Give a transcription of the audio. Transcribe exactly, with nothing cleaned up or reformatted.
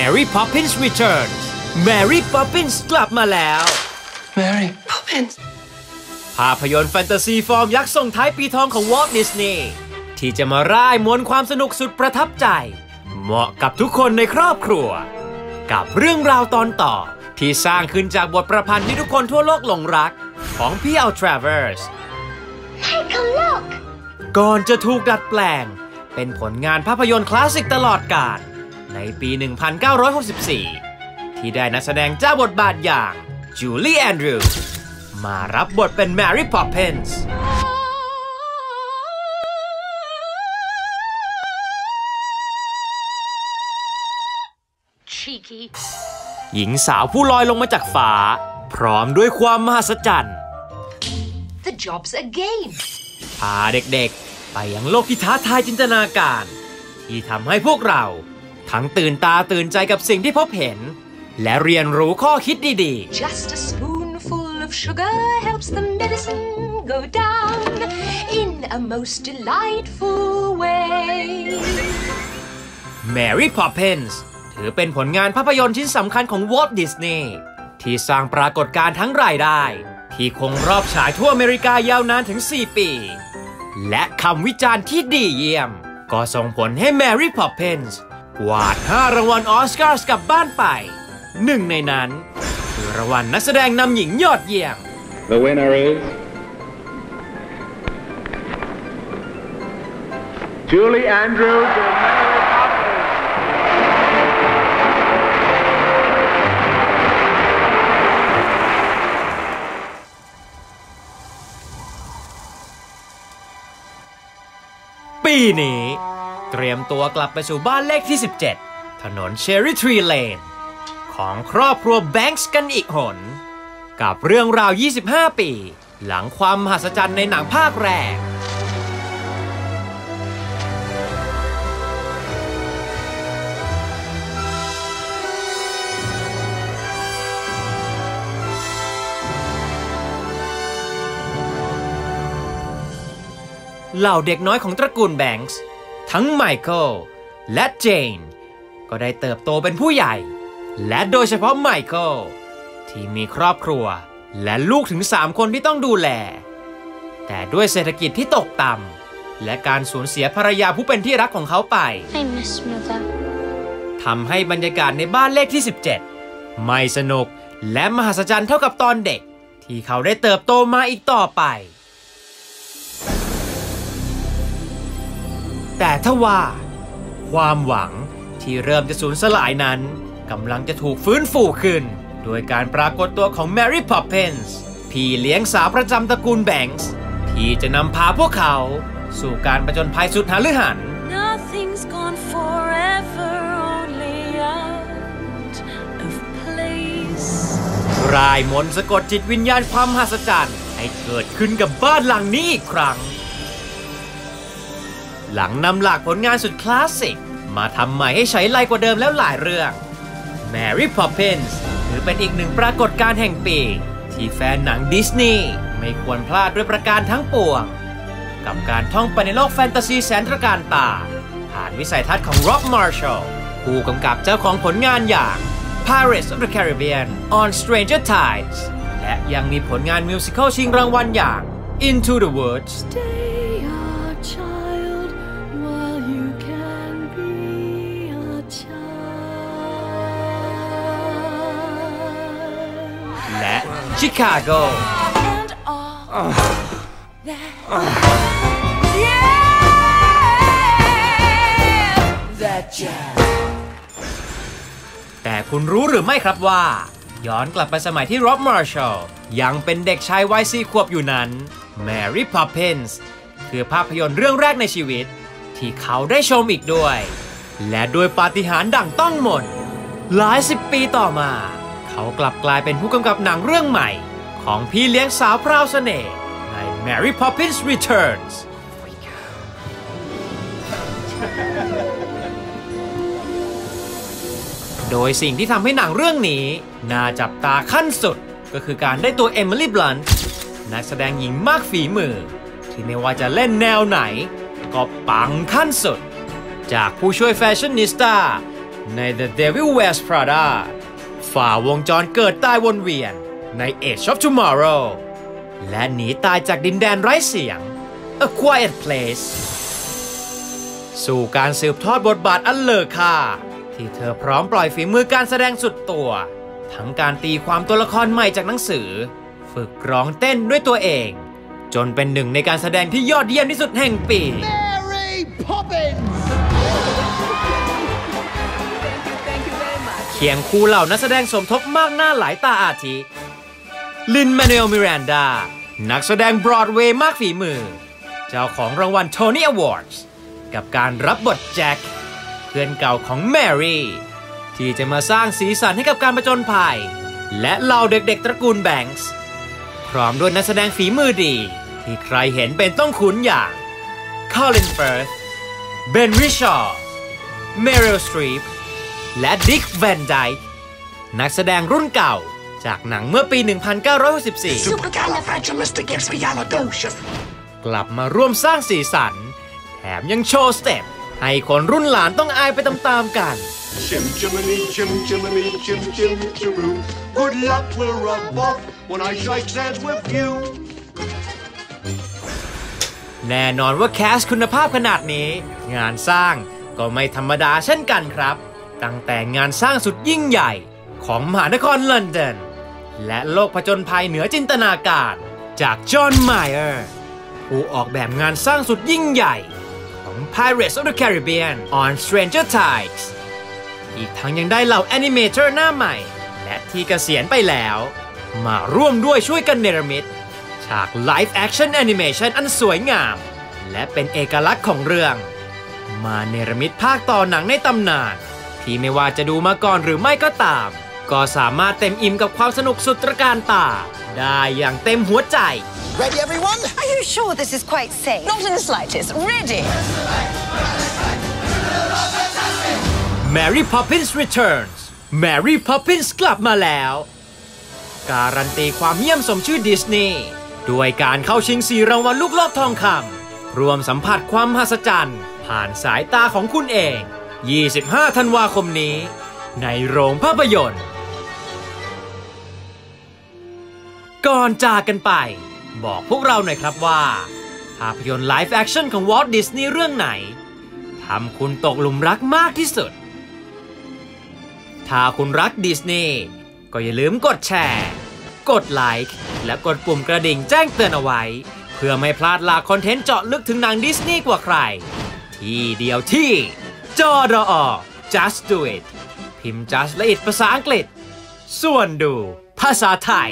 Mary Poppins Returns Mary Poppins กลับมาแล้ว Mary Poppins ภาพยนตร์แฟนตาซีฟอร์มยักษ์ส่งท้ายปีทองของ Walt Disney ที่จะมาร่ายมนต์ความสนุกสุดประทับใจเหมาะกับทุกคนในครอบครัวกับเรื่องราวตอนต่อที่สร้างขึ้นจากบทประพันธ์ที่ทุกคนทั่วโลกหลงรักของ พี แอล Travers ก่อนจะถูกดัดแปลงเป็นผลงานภาพยนตร์คลาสสิกตลอดกาลในปี หนึ่งพันเก้าร้อยหกสิบสี่ ที่ได้นักแสดงเจ้าบทบาทอย่าง Julie Andrews มารับบทเป็น Mary Poppins หญิงสาวผู้ลอยลงมาจากฟ้าพร้อมด้วยความมหัศจรรย์ The job's a game พาเด็กๆไปยังโลกที่ท้าทายจินตนาการที่ทำให้พวกเราทั้งตื่นตาตื่นใจกับสิ่งที่พบเห็นและเรียนรู้ข้อคิดดีๆ Just a spoonful of sugar helps the medicine go down in a most delightful way Mary Poppins ถือเป็นผลงานภาพยนตร์ชิ้นสำคัญของ Walt Disney ที่สร้างปรากฏการณ์ทั้งรายได้ที่คงรอบฉายทั่วอเมริกายาวนานถึงสี่ปีและคำวิจารณ์ที่ดีเยี่ยมก็ส่งผลให้ Mary Poppinsกวาดห้ารางวัลออสการ์กลับบ้านไปหนึ่งในนั้นคือรางวัลนักแสดงนำหญิงยอดเยี่ยม The winner is Julie Andrews and Mary Poppins. ปีนี้เตรียมตัวกลับไปสู่บ้านเลขที่สิบเจ็ดถนนเชอรี่ทรีเลนของครอบครัวแบงค์กันอีกหนกับเรื่องราวยี่สิบห้าปีหลังความมหัศจรรย์ในหนังภาคแรกเหล่าเด็กน้อยของตระกูลแบงค์ทั้งไมเคิลและเจนก็ได้เติบโตเป็นผู้ใหญ่และโดยเฉพาะไมเคิลที่มีครอบครัวและลูกถึงสามคนที่ต้องดูแลแต่ด้วยเศรษฐกิจที่ตกต่ำและการสูญเสียภรรยาผู้เป็นที่รักของเขาไปทำให้บรรยากาศในบ้านเลขที่สิบเจ็ดไม่สนุกและมหัศจรรย์เท่ากับตอนเด็กที่เขาได้เติบโตมาอีกต่อไปแต่ทว่าความหวังที่เริ่มจะสูญสลายนั้นกำลังจะถูกฟื้นฟูขึ้นโดยการปรากฏตัวของ Mary Poppins พี่เลี้ยงสาวประจำตระกูลแบงค์ที่จะนำพาพวกเขาสู่การผจญภัยสุดหฤหันรายมนต์สะกดจิตวิญญาณความมหัศจรรย์ให้เกิดขึ้นกับบ้านหลังนี้อีกครั้งหลังนำหลักผลงานสุดคลาสสิกมาทำใหม่ให้ใช้ไล่กว่าเดิมแล้วหลายเรื่อง Mary Poppins ถือเป็นอีกหนึ่งปรากฏการณ์แห่งปีที่แฟนหนังดิสนีย์ไม่ควรพลาดด้วยประการทั้งปวงกับการท่องไปในโลกแฟนตาซีแสนตระการตาผ่านวิสัยทัศน์ของ Rob Marshall ผู้กำกับเจ้าของผลงานอย่าง Pirates of the Caribbean: On Stranger Tides และยังมีผลงานมิวสิคัลชิงรางวัลอย่าง Into the Woods Chicago แต่คุณรู้หรือไม่ครับว่าย้อนกลับไปสมัยที่ Rob Marshall ยังเป็นเด็กชายวัยสี่ขวบอยู่นั้น Mary Poppins คือภาพยนตร์เรื่องแรกในชีวิตที่เขาได้ชมอีกด้วยและโดยปาฏิหาริย์ดั่งต้องมนต์หลายสิบปีต่อมาเขากลับกลายเป็นผู้กำกับหนังเรื่องใหม่ของพี่เลี้ยงสาวพราวเสน่ห์ใน Mary Poppins Returns โดยสิ่งที่ทำให้หนังเรื่องนี้น่าจับตาขั้นสุดก็คือการได้ตัวเอมิลี่ บลันต์นักแสดงหญิงมากฝีมือที่ไม่ว่าจะเล่นแนวไหนก็ปังขั้นสุดจากผู้ช่วยแฟชั่นนิสต้า ใน The Devil Wears Prada ฝ่าวงจรเกิดตายวนเวียนใน Age of Tomorrow และหนีตายจากดินแดนไร้เสียง A Quiet Place สู่การสืบทอดบทบาทอันเลอค่าที่เธอพร้อมปล่อยฝีมือการแสดงสุดตัวทั้งการตีความตัวละครใหม่จากหนังสือฝึกร้องเต้นด้วยตัวเองจนเป็นหนึ่งในการแสดงที่ยอดเยี่ยมที่สุดแห่งปี Mary Poppins เคียงคู่เหล่านักแสดงสมทบมากหน้าหลายตาอาทิลิน แมนูเอล มิรันดานักแสดงบรอดเวย์มากฝีมือเจ้าของรางวัลโทนี่อวอร์ดกับการรับบทแจ็คเพื่อนเก่าของแมรี่ที่จะมาสร้างสีสันให้กับการผจญภัยและเหล่าเด็กๆตระกูลแบงค์พร้อมด้วยนักแสดงฝีมือดีที่ใครเห็นเป็นต้องคุ้นอย่างคอลิน เฟิร์ธ เบน ริชาร์ด Meryl Streep และ Dick Van Dyke นักแสดงรุ่นเก่าจากหนังเมื่อปี หนึ่งพันเก้าร้อยหกสิบสี่ กลับมาร่วมสร้างสีสันแถมยังโชว์สเต็ปให้คนรุ่นหลานต้องอายไปตามๆกันแน่นอนว่าแคสคุณภาพขนาดนี้งานสร้างก็ไม่ธรรมดาเช่นกันครับตั้งแต่งานสร้างสุดยิ่งใหญ่ของมหานครลอนดอนและโลกผจญภัยเหนือจินตนาการจากจอห์น ไมเออร์ผู้ออกแบบงานสร้างสุดยิ่งใหญ่ของ Pirates of the Caribbean: On Stranger Tidesอีกทั้งยังได้เหล่าแอนิเมเตอร์หน้าใหม่และที่เกษียณไปแล้วมาร่วมด้วยช่วยกันเนรมิตฉากไลฟ์แอคชั่นแอนิเมชันอันสวยงามและเป็นเอกลักษณ์ของเรื่องมาเนรมิตภาคต่อหนังในตำนานที่ไม่ว่าจะดูมาก่อนหรือไม่ก็ตามก็สามารถเต็มอิ่มกับความสนุกสุดตระการตาได้อย่างเต็มหัวใจ Ready everyone? Are you sure this is quite safe? Not in the slightest. Ready?Mary Poppins Returns Mary Poppins กลับมาแล้วการันตีความเยี่ยมสมชื่อดิสนีย์ด้วยการเข้าชิงสี่รางวัลลูกรอบทองคำรวมสัมผัสความมหัศจรรย์ผ่านสายตาของคุณเองยี่สิบห้าธันวาคมนี้ในโรงภาพยนตร์ก่อนจากกันไปบอกพวกเราหน่อยครับว่าภาพยนตร์ไลฟ์แอคชั่นของ Walt Disney เรื่องไหนทำคุณตกหลุมรักมากที่สุดถ้าคุณรักดิสนีย์ก็อย่าลืมกดแชร์กดไลค์และกดปุ่มกระดิ่งแจ้งเตือนเอาไว้เพื่อไม่พลาดหลากคอนเทนต์เจาะลึกถึงหนังดิสนีย์กว่าใครที่เดียวที่จอดอ Just Do It พิมพ์ Just และ It ภาษาอังกฤษส่วนดูภาษาไทย